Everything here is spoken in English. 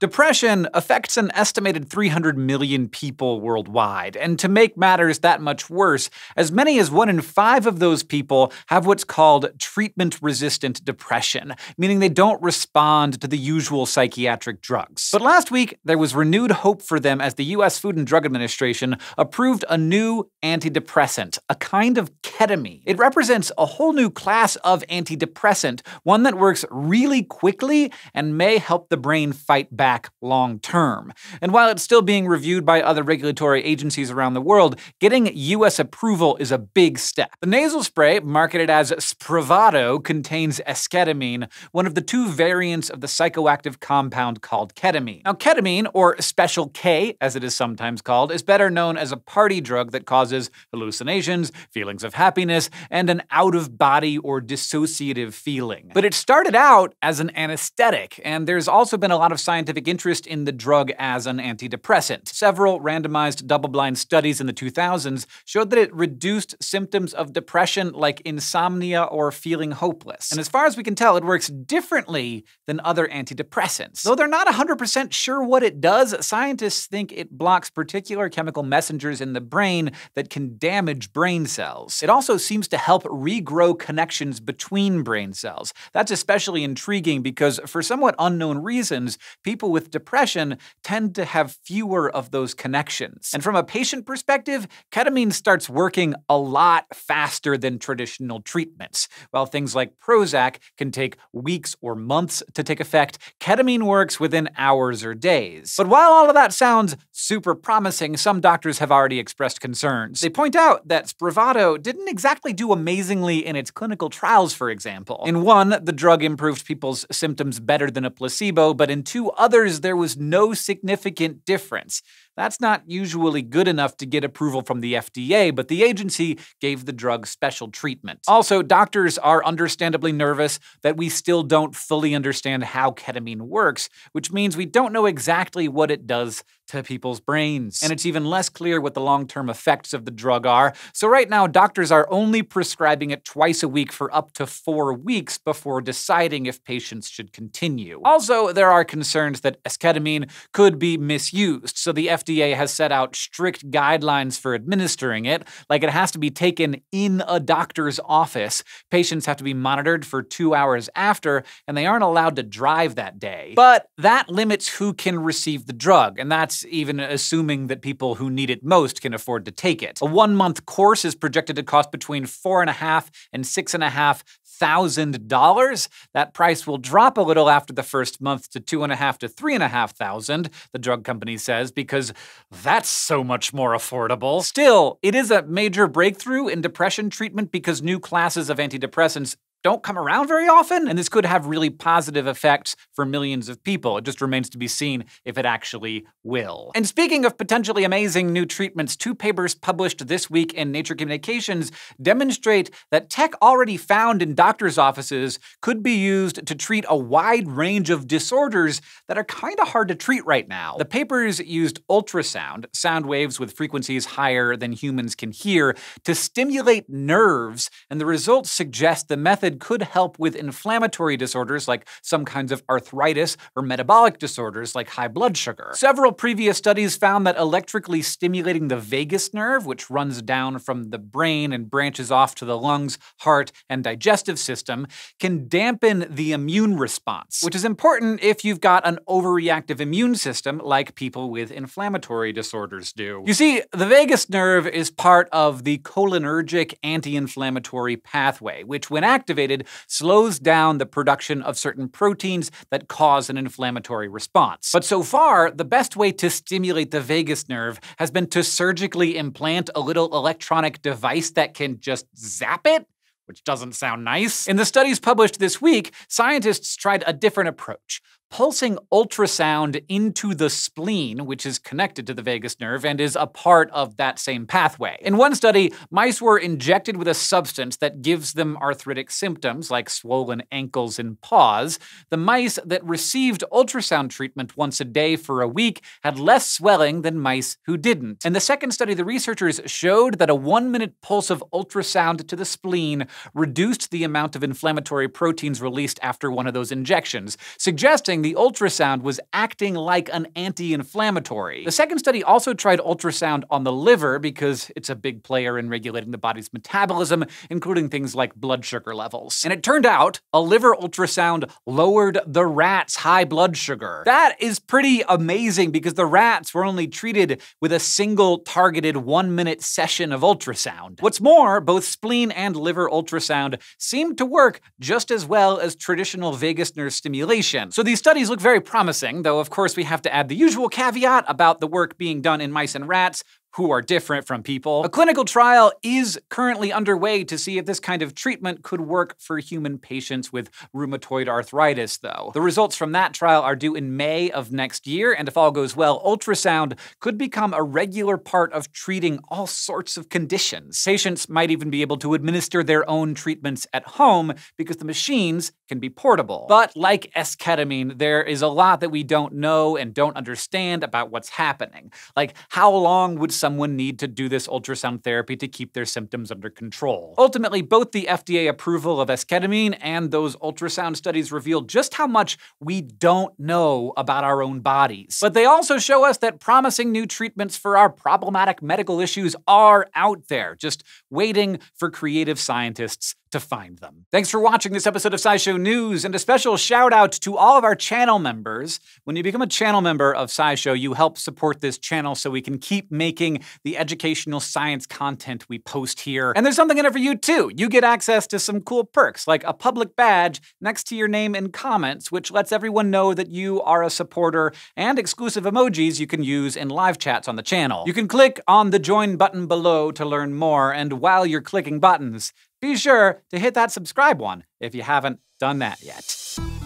Depression affects an estimated 300 million people worldwide, and to make matters that much worse, as many as 1 in 5 of those people have what's called treatment-resistant depression, meaning they don't respond to the usual psychiatric drugs. But last week, there was renewed hope for them as the U.S. Food and Drug Administration approved a new antidepressant, a kind of ketamine. It represents a whole new class of antidepressant, one that works really quickly and may help the brain fight back long-term. And while it's still being reviewed by other regulatory agencies around the world, getting U.S. approval is a big step. The nasal spray, marketed as Spravato, contains esketamine, one of the 2 variants of the psychoactive compound called ketamine. Now, ketamine, or Special K, as it is sometimes called, is better known as a party drug that causes hallucinations, feelings of happiness, and an out-of-body or dissociative feeling. But it started out as an anesthetic, and there's also been a lot of scientific interest in the drug as an antidepressant. Several randomized double-blind studies in the 2000s showed that it reduced symptoms of depression like insomnia or feeling hopeless. And as far as we can tell, it works differently than other antidepressants. Though they're not 100% sure what it does, scientists think it blocks particular chemical messengers in the brain that can damage brain cells. It also seems to help regrow connections between brain cells. That's especially intriguing because, for somewhat unknown reasons, people with depression tend to have fewer of those connections. And from a patient perspective, ketamine starts working a lot faster than traditional treatments. While things like Prozac can take weeks or months to take effect, ketamine works within hours or days. But while all of that sounds super promising, some doctors have already expressed concerns. They point out that Spravato didn't exactly do amazingly in its clinical trials, for example. In one, the drug improved people's symptoms better than a placebo, but in 2 others, there was no significant difference. That's not usually good enough to get approval from the FDA, but the agency gave the drug special treatment. Also, doctors are understandably nervous that we still don't fully understand how ketamine works, which means we don't know exactly what it does to people's brains. And it's even less clear what the long-term effects of the drug are, so right now doctors are only prescribing it twice a week for up to 4 weeks before deciding if patients should continue. Also, there are concerns that esketamine could be misused, so the FDA has set out strict guidelines for administering it, like it has to be taken in a doctor's office. Patients have to be monitored for 2 hours after, and they aren't allowed to drive that day. But that limits who can receive the drug, and that's even assuming that people who need it most can afford to take it. A 1-month course is projected to cost between $4,500 and $6,500. That price will drop a little after the first month to $2,500 to $3,500, the drug company says, because that's so much more affordable. Still, it is a major breakthrough in depression treatment because new classes of antidepressants don't come around very often, and this could have really positive effects for millions of people. It just remains to be seen if it actually will. And speaking of potentially amazing new treatments, 2 papers published this week in Nature Communications demonstrate that tech already found in doctors' offices could be used to treat a wide range of disorders that are kind of hard to treat right now. The papers used ultrasound, sound waves with frequencies higher than humans can hear, to stimulate nerves, and the results suggest the method could help with inflammatory disorders like some kinds of arthritis or metabolic disorders like high blood sugar. Several previous studies found that electrically stimulating the vagus nerve, which runs down from the brain and branches off to the lungs, heart, and digestive system, can dampen the immune response, which is important if you've got an overreactive immune system like people with inflammatory disorders do. You see, the vagus nerve is part of the cholinergic anti-inflammatory pathway, which when activated, slows down the production of certain proteins that cause an inflammatory response. But so far, the best way to stimulate the vagus nerve has been to surgically implant a little electronic device that can just zap it, which doesn't sound nice. In the studies published this week, scientists tried a different approach, pulsing ultrasound into the spleen, which is connected to the vagus nerve and is a part of that same pathway. In one study, mice were injected with a substance that gives them arthritic symptoms like swollen ankles and paws. The mice that received ultrasound treatment once a day for a week had less swelling than mice who didn't. In the second study, the researchers showed that a 1-minute pulse of ultrasound to the spleen reduced the amount of inflammatory proteins released after one of those injections, suggesting saying the ultrasound was acting like an anti-inflammatory. The second study also tried ultrasound on the liver because it's a big player in regulating the body's metabolism, including things like blood sugar levels. And it turned out a liver ultrasound lowered the rat's high blood sugar. That is pretty amazing because the rats were only treated with a single targeted 1-minute session of ultrasound. What's more, both spleen and liver ultrasound seemed to work just as well as traditional vagus nerve stimulation. So these studies look very promising, though of course we have to add the usual caveat about the work being done in mice and rats, who are different from people. A clinical trial is currently underway to see if this kind of treatment could work for human patients with rheumatoid arthritis, though. The results from that trial are due in May of next year, and if all goes well, ultrasound could become a regular part of treating all sorts of conditions. Patients might even be able to administer their own treatments at home because the machines can be portable. But like esketamine, there is a lot that we don't know and don't understand about what's happening. Like, how long would someone need to do this ultrasound therapy to keep their symptoms under control? Ultimately, both the FDA approval of esketamine and those ultrasound studies reveal just how much we don't know about our own bodies. But they also show us that promising new treatments for our problematic medical issues are out there, just waiting for creative scientists to find them. Thanks for watching this episode of SciShow News, and a special shout out to all of our channel members. When you become a channel member of SciShow, you help support this channel so we can keep making the educational science content we post here. And there's something in it for you too. You get access to some cool perks, like a public badge next to your name in comments, which lets everyone know that you are a supporter, and exclusive emojis you can use in live chats on the channel. You can click on the join button below to learn more, and while you're clicking buttons, be sure to hit that subscribe one if you haven't done that yet.